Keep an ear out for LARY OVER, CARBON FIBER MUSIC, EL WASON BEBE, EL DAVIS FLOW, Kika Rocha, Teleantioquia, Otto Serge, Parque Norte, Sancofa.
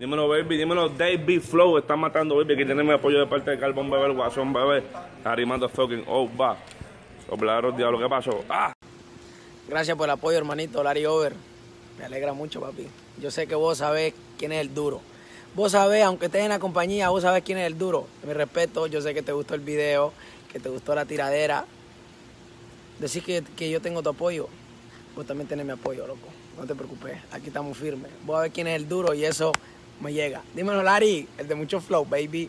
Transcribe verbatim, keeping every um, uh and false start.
Dímelo, baby, dímelo, Davis Flow, está matando, baby. Aquí tenemos apoyo de parte de Carbón, bebé, el guasón, bebé. Arimando fucking over. Soblaros, diablo, ¿qué pasó? ¡Ah! Gracias por el apoyo, hermanito, Lary Over. Me alegra mucho, papi. Yo sé que vos sabés quién es el duro. Vos sabés, aunque estés en la compañía, vos sabés quién es el duro. Mi respeto, yo sé que te gustó el video, que te gustó la tiradera. Decís que, que yo tengo tu apoyo. Vos también tenés mi apoyo, loco. No te preocupes, aquí estamos firmes. Vos a ver quién es el duro y eso... me llega. Dímelo, Lary, el de mucho flow, baby.